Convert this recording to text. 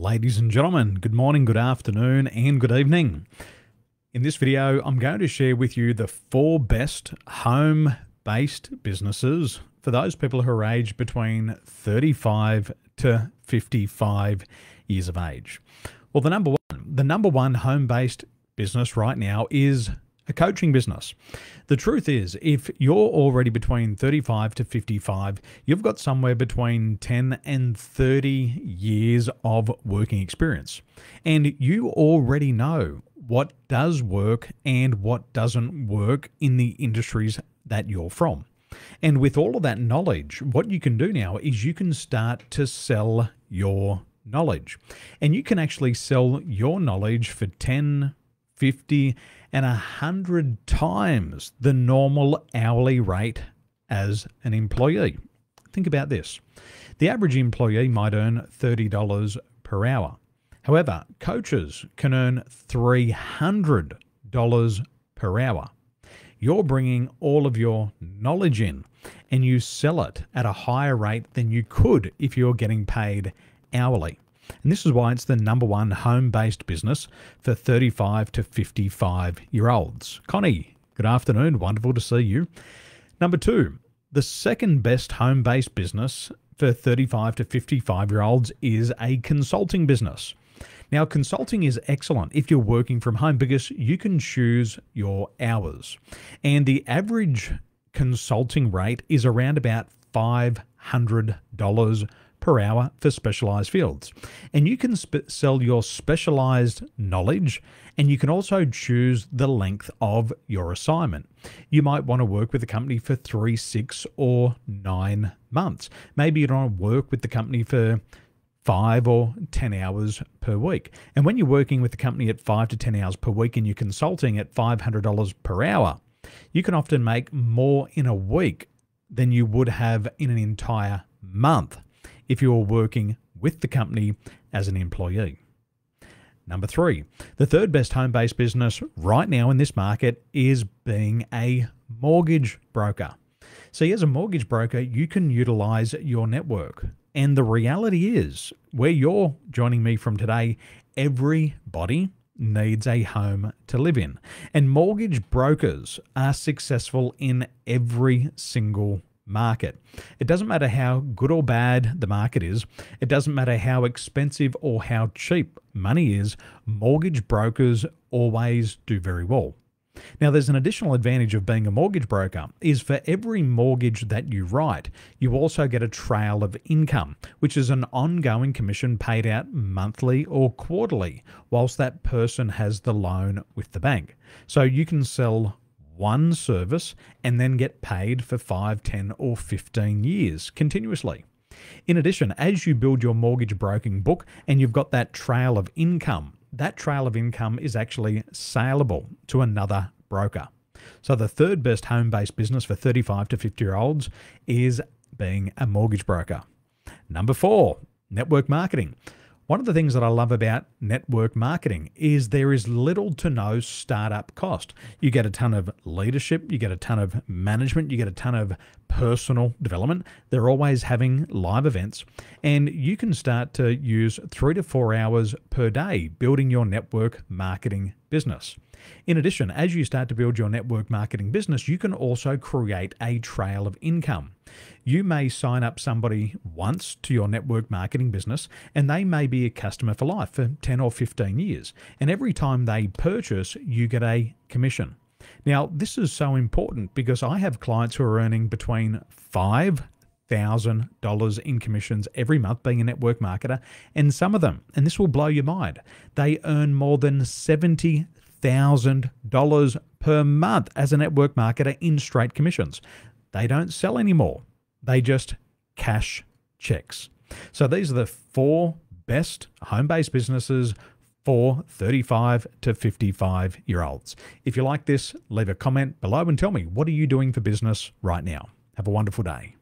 Ladies and gentlemen, good morning, good afternoon, and good evening. In this video, I'm going to share with you the 4 best home-based businesses for those people who are aged between 35 to 55 years of age. Well, the number one home-based business right now is a coaching business. The truth is, if you're already between 35 to 55, you've got somewhere between 10 and 30 years of working experience. And you already know what does work and what doesn't work in the industries that you're from. And with all of that knowledge, what you can do now is you can start to sell your knowledge. And you can actually sell your knowledge for 10, 50 and 100 times the normal hourly rate as an employee. Think about this. The average employee might earn $30 per hour. However, coaches can earn $300 per hour. You're bringing all of your knowledge in and you sell it at a higher rate than you could if you're getting paid hourly. And this is why it's the number one home-based business for 35 to 55-year-olds. Connie, good afternoon. Wonderful to see you. Number 2, the second best home-based business for 35 to 55-year-olds is a consulting business. Now, consulting is excellent if you're working from home because you can choose your hours. And the average consulting rate is around about $500 per hour for specialized fields. And you can sell your specialized knowledge, and you can also choose the length of your assignment. You might want to work with the company for 3, 6 or 9 months. Maybe you don't want to work with the company for 5 or 10 hours per week. And when you're working with the company at 5 to 10 hours per week and you're consulting at $500 per hour, you can often make more in a week than you would have in an entire month if you're working with the company as an employee. Number 3, the third best home-based business right now in this market is being a mortgage broker. See, as a mortgage broker, you can utilize your network. And the reality is, where you're joining me from today, everybody needs a home to live in. And mortgage brokers are successful in every single market. It doesn't matter how good or bad the market is. It doesn't matter how expensive or how cheap money is. Mortgage brokers always do very well. Now, there's an additional advantage of being a mortgage broker is for every mortgage that you write, you also get a trail of income, which is an ongoing commission paid out monthly or quarterly whilst that person has the loan with the bank. So you can sell one service and then get paid for 5, 10 or 15 years continuously. In addition, as you build your mortgage broking book and you've got that trail of income, that trail of income is actually saleable to another broker. So the third best home-based business for 35 to 50-year-olds is being a mortgage broker. Number 4, network marketing. One of the things that I love about network marketing is there is little to no startup cost. You get a ton of leadership, you get a ton of management, you get a ton of personal development. They're always having live events, and you can start to use 3 to 4 hours per day building your network marketing business. In addition, as you start to build your network marketing business, you can also create a trail of income. You may sign up somebody once to your network marketing business, and they may be a customer for life for 10 or 15 years. And every time they purchase, you get a commission. Now, this is so important because I have clients who are earning between $5,000 in commissions every month being a network marketer, and some of them, and this will blow your mind, they earn more than $70,000 per month as a network marketer in straight commissions. They don't sell anymore. They just cash checks. So these are the 4 best home-based businesses for 35 to 55-year-olds. If you like this, leave a comment below and tell me, what are you doing for business right now? Have a wonderful day.